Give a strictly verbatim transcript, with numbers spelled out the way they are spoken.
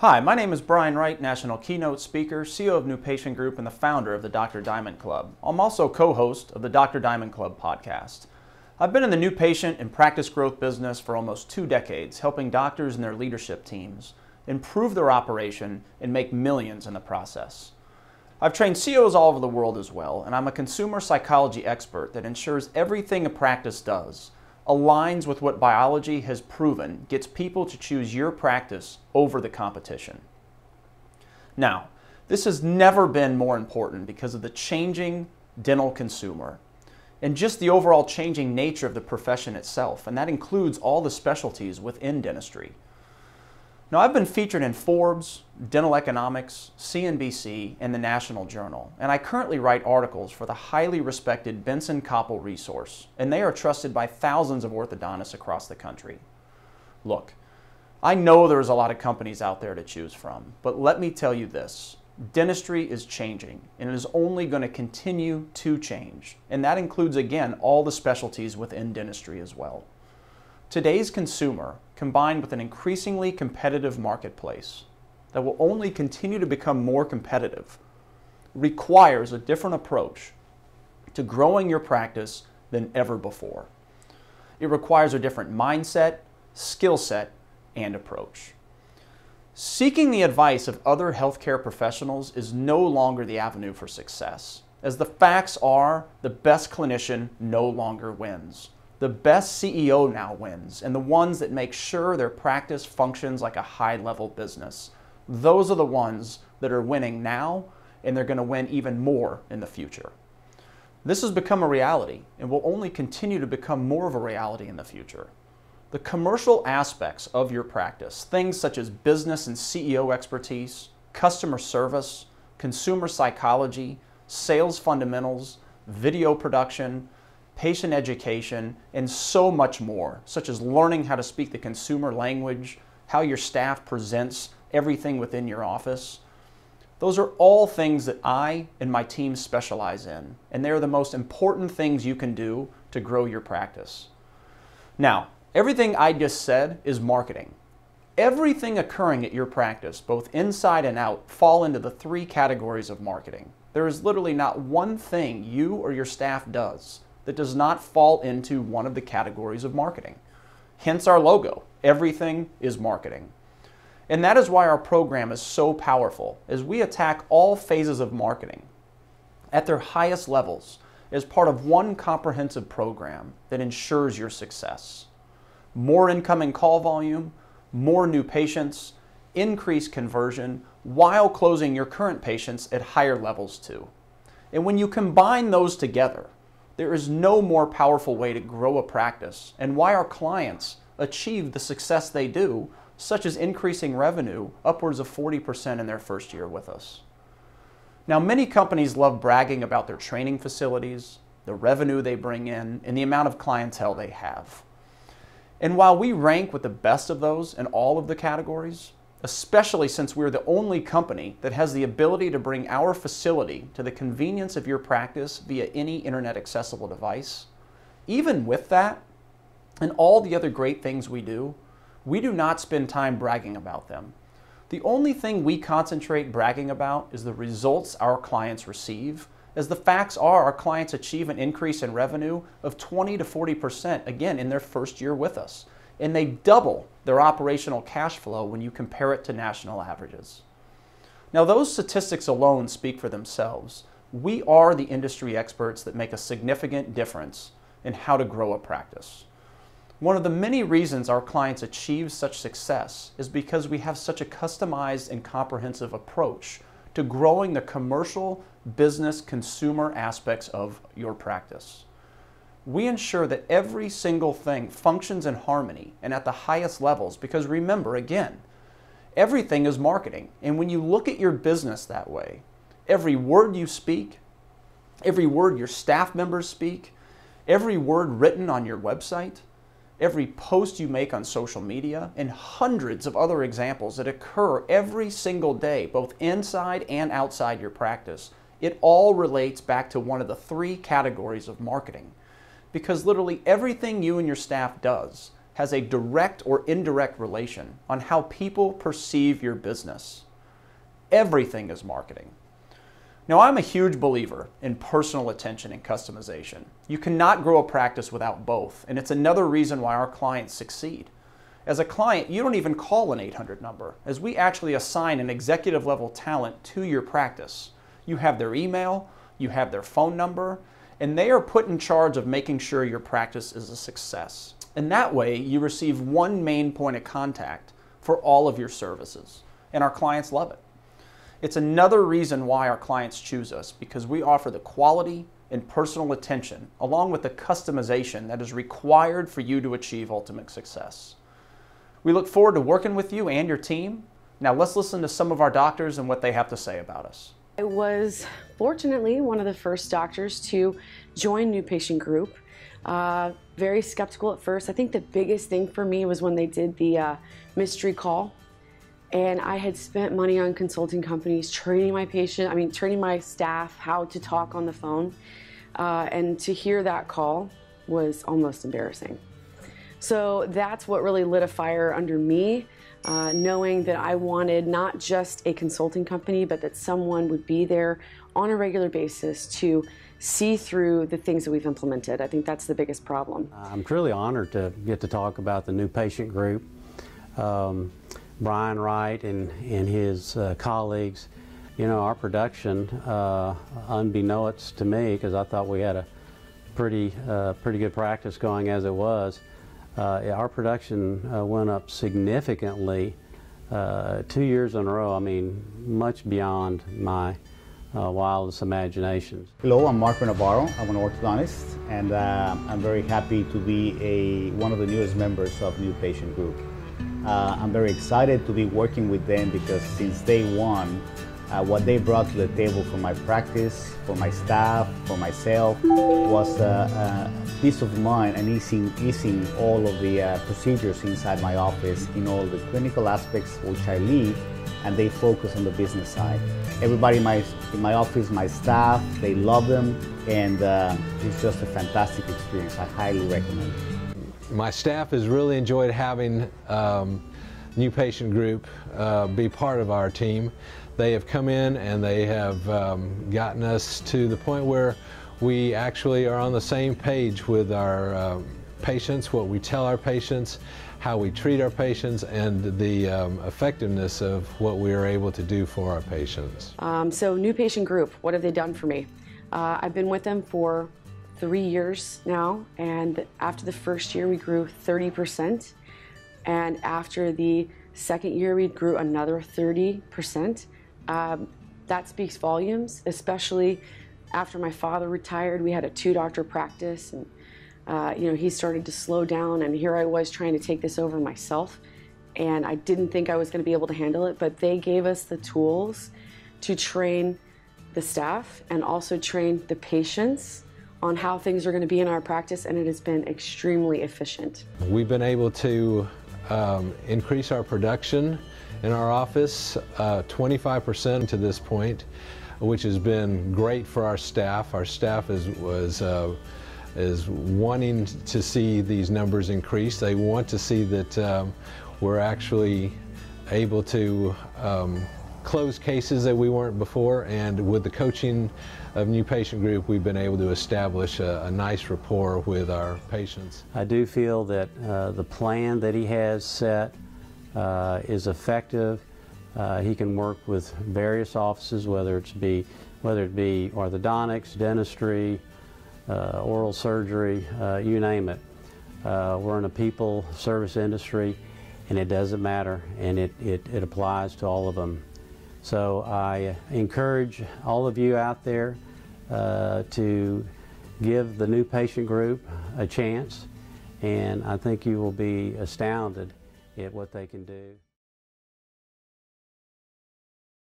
Hi, my name is Brian Wright, National Keynote Speaker, C E O of New Patient Group, and the founder of the Doctor Diamond Club. I'm also co-host of the Doctor Diamond Club podcast. I've been in the new patient and practice growth business for almost two decades, helping doctors and their leadership teams improve their operation and make millions in the process. I've trained C E Os all over the world as well, and I'm a consumer psychology expert that ensures everything a practice does aligns with what biology has proven gets people to choose your practice over the competition. Now, this has never been more important because of the changing dental consumer and just the overall changing nature of the profession itself, and that includes all the specialties within dentistry. Now, I've been featured in Forbes, Dental Economics, C N B C, and the National Journal, and I currently write articles for the highly respected Benson Koppel Resource, and they are trusted by thousands of orthodontists across the country. Look, I know there's a lot of companies out there to choose from, but let me tell you this. Dentistry is changing, and it is only going to continue to change, and that includes, again, all the specialties within dentistry as well. Today's consumer, combined with an increasingly competitive marketplace that will only continue to become more competitive, requires a different approach to growing your practice than ever before. It requires a different mindset, skill set, and approach. Seeking the advice of other healthcare professionals is no longer the avenue for success, as the facts are the best clinician no longer wins. The best C E O now wins, and the ones that make sure their practice functions like a high-level business. Those are the ones that are winning now, and they're going to win even more in the future. This has become a reality, and will only continue to become more of a reality in the future. The commercial aspects of your practice, things such as business and C E O expertise, customer service, consumer psychology, sales fundamentals, video production, patient education, and so much more, such as learning how to speak the consumer language, how your staff presents everything within your office. Those are all things that I and my team specialize in, and they're the most important things you can do to grow your practice. Now, everything I just said is marketing. Everything occurring at your practice, both inside and out, fall into the three categories of marketing. There is literally not one thing you or your staff does that does not fall into one of the categories of marketing. Hence our logo, everything is marketing. And that is why our program is so powerful, as we attack all phases of marketing at their highest levels as part of one comprehensive program that ensures your success. More incoming call volume, more new patients, increased conversion, while closing your current patients at higher levels too. And when you combine those together, there is no more powerful way to grow a practice, and why our clients achieve the success they do, such as increasing revenue upwards of forty percent in their first year with us. Now, many companies love bragging about their training facilities, the revenue they bring in, and the amount of clientele they have. And while we rank with the best of those in all of the categories, especially since we're the only company that has the ability to bring our facility to the convenience of your practice via any internet accessible device. Even with that, and all the other great things we do, we do not spend time bragging about them. The only thing we concentrate bragging about is the results our clients receive, as the facts are our clients achieve an increase in revenue of twenty to forty percent, again, in their first year with us. And they double their operational cash flow when you compare it to national averages. Now, those statistics alone speak for themselves. We are the industry experts that make a significant difference in how to grow a practice. One of the many reasons our clients achieve such success is because we have such a customized and comprehensive approach to growing the commercial, business, consumer aspects of your practice. We ensure that every single thing functions in harmony and at the highest levels, because remember, again, everything is marketing. And when you look at your business that way, every word you speak, every word your staff members speak, every word written on your website, every post you make on social media, and hundreds of other examples that occur every single day, both inside and outside your practice, it all relates back to one of the three categories of marketing. Because literally everything you and your staff does has a direct or indirect relation on how people perceive your business. Everything is marketing. Now, I'm a huge believer in personal attention and customization. You cannot grow a practice without both, and it's another reason why our clients succeed. As a client, you don't even call an eight hundred number, as we actually assign an executive level talent to your practice. You have their email, you have their phone number, and they are put in charge of making sure your practice is a success. And that way, you receive one main point of contact for all of your services, and our clients love it. It's another reason why our clients choose us, because we offer the quality and personal attention, along with the customization that is required for you to achieve ultimate success. We look forward to working with you and your team. Now let's listen to some of our doctors and what they have to say about us. I was fortunately one of the first doctors to join New Patient Group. Uh, very skeptical at first. I think the biggest thing for me was when they did the uh, mystery call. And I had spent money on consulting companies, training my patient, I mean, training my staff how to talk on the phone. Uh, and to hear that call was almost embarrassing. So that's what really lit a fire under me, uh, knowing that I wanted not just a consulting company, but that someone would be there on a regular basis to see through the things that we've implemented. I think that's the biggest problem. I'm truly honored to get to talk about the New Patient Group. Um, Brian Wright and, and his uh, colleagues, you know, our production, uh, unbeknownst to me, because I thought we had a pretty, uh, pretty good practice going as it was, uh, our production uh, went up significantly uh, two years in a row. I mean, much beyond my uh, wildest imaginations. Hello, I'm Marco Navarro. I'm an orthodontist, and uh, I'm very happy to be a, one of the newest members of New Patient Group. Uh, I'm very excited to be working with them because since day one, uh, what they brought to the table for my practice, for my staff, for myself, was uh, uh, peace of mind and easing, easing all of the uh, procedures inside my office in all the clinical aspects which I lead, and they focus on the business side. Everybody in my, in my office, my staff, they love them, and uh, it's just a fantastic experience. I highly recommend it. My staff has really enjoyed having um, New Patient Group uh, be part of our team. They have come in and they have um, gotten us to the point where we actually are on the same page with our uh, patients, what we tell our patients, how we treat our patients, and the um, effectiveness of what we are able to do for our patients. Um, so New Patient Group, what have they done for me? Uh, I've been with them for three years now, and after the first year we grew thirty percent, and after the second year we grew another thirty percent. Um, that speaks volumes, especially after my father retired. We had a two doctor practice, and uh, you know, he started to slow down, and here I was trying to take this over myself, and I didn't think I was going to be able to handle it, but they gave us the tools to train the staff and also train the patients on how things are going to be in our practice, and it has been extremely efficient. We've been able to um, increase our production in our office uh, twenty-five percent to this point, which has been great for our staff. Our staff is, was, uh, is wanting to see these numbers increase. They want to see that um, we're actually able to um, close cases that we weren't before, and with the coaching of New Patient Group, we've been able to establish a, a nice rapport with our patients. I do feel that uh, the plan that he has set uh, is effective. Uh, he can work with various offices, whether it's be whether it be orthodontics, dentistry, uh, oral surgery, uh, you name it. Uh, we're in a people service industry, and it doesn't matter, and it, it, it applies to all of them. So I encourage all of you out there Uh, to give the New Patient Group a chance, and I think you will be astounded at what they can do.